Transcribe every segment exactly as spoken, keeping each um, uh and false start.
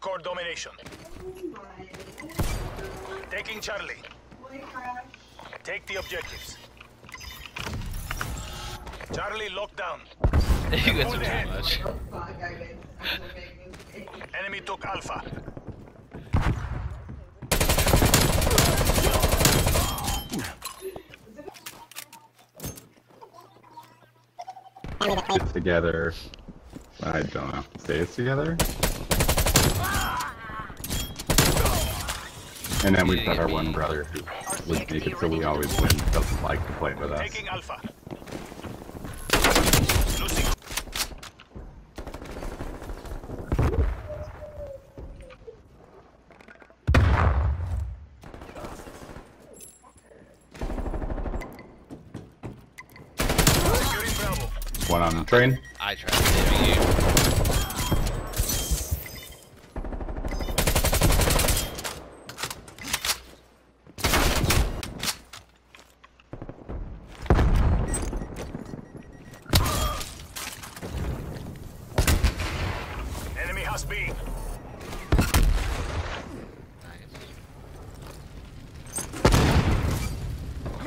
hardcore domination. Taking Charlie. Take the objectives. Charlie locked down. You guys are too much. Enemy took Alpha. It's together. I don't know. Say it's together. And then we've got our one brother who was naked, so we always win. Doesn't like to play with us. Taking Alpha. One on the train. I tried to save you. Enemy house B. Nice.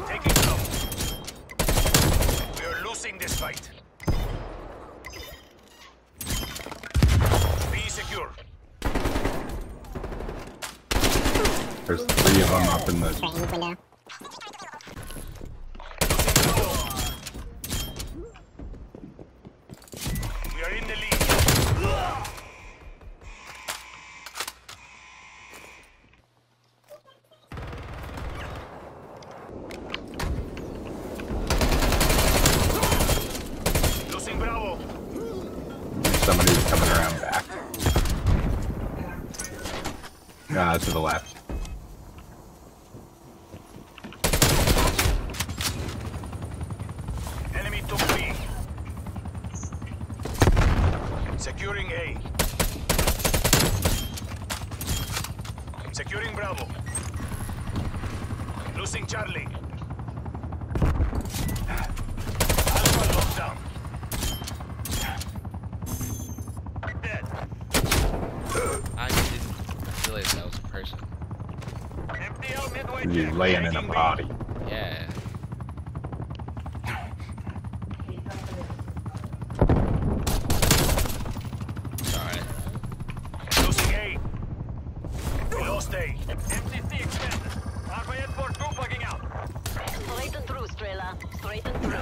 Taking low. We are losing this fight. Secure. There's three of them up in the window. We are in the lead. Losing Bravo. Somebody's coming around back. Uh, to the left. Enemy took B. Securing A. Securing Bravo. Losing Charlie. Alpha locked down. That was a person. You're laying in a body. Yeah. Sorry. Losing A. We lost A. M C C expanded. Halfway at port, two bugging out. Straight and through, Strela. Straight and through.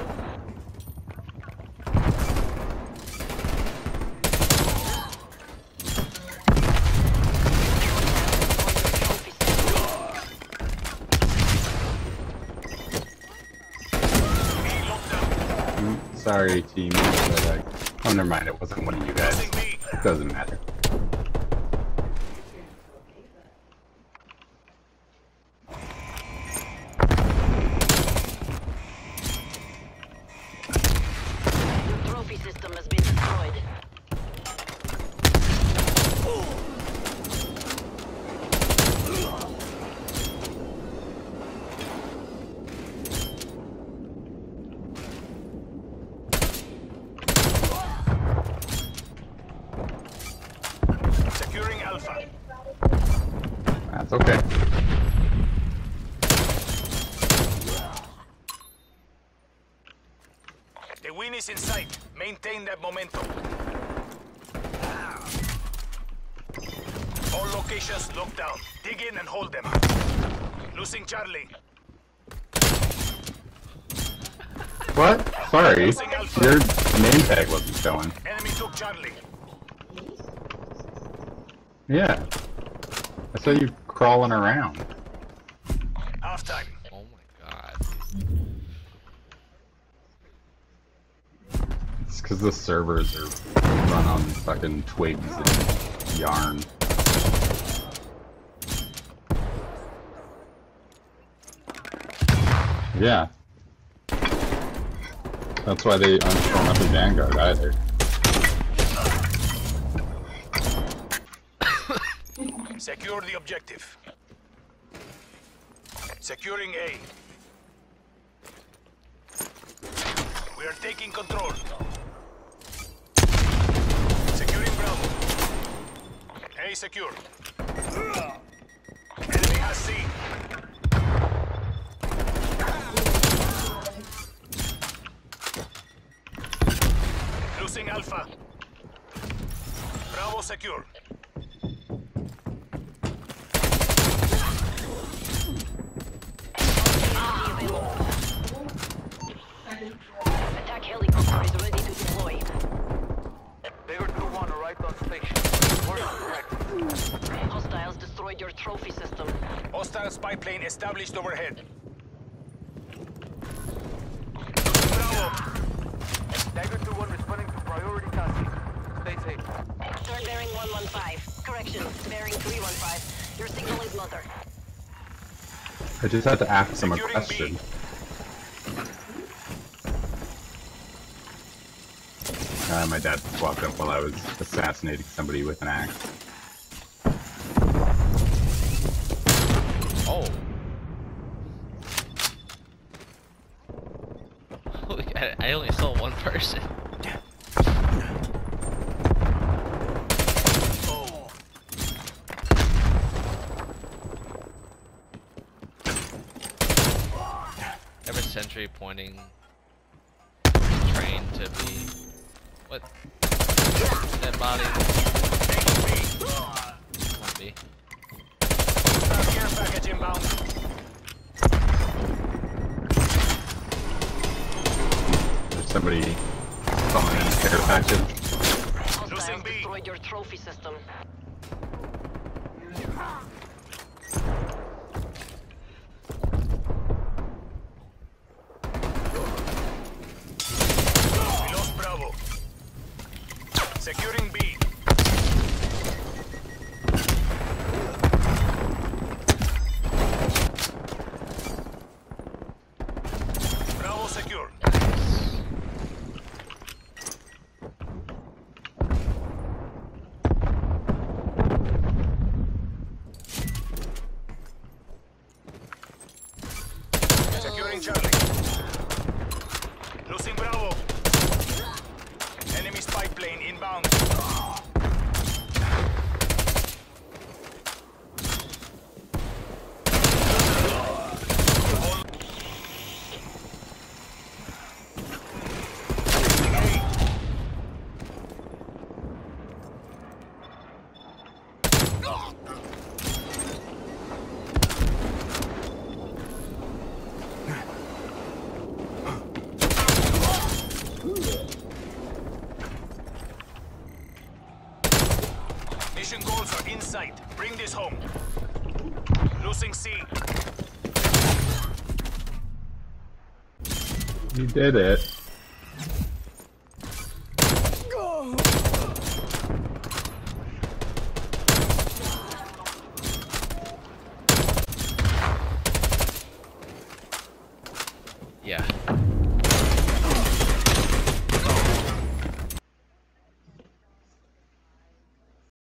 Sorry, team. But, uh, oh, never mind. It wasn't one of you guys. It doesn't matter. Your trophy system has been destroyed. That's okay. The win is in sight. Maintain that momentum. All locations locked down. Dig in and hold them. Losing Charlie. What? Sorry. Your name tag wasn't showing. Enemy took Charlie. Yeah. I saw you crawling around. Half time. Oh my god. It's because the servers are run on fucking twigs and yarn. Yeah. That's why they aren't showing up in Vanguard either. Secure the objective. Securing A. We are taking control. Securing Bravo. A secure. Enemy has C. Losing Alpha. Bravo secure. Attack helicopter is ready to deploy. Dagger two one arrived on station. Correct. Hostiles destroyed your trophy system. Hostile spy plane established overhead. Bravo. Dagger two one responding to priority tasking. Stay safe. Start bearing one one five. Correction, bearing three one five. Your signal is mother. I just had to ask him a question. B. Uh, my dad walked up while I was assassinating somebody with an axe. Oh. I only saw one person. Oh. Every sentry pointing train to be. What? That body. Won't be. Care package inbound. There's somebody calling in a care package. Losing B. Destroyed your trophy system. Securing B. Bravo secure. Nice. Securing Charlie. Losing Bravo. Enemy spy plane inbound. Mission goals are in sight. Bring this home. Losing C. You did it. Go. Yeah.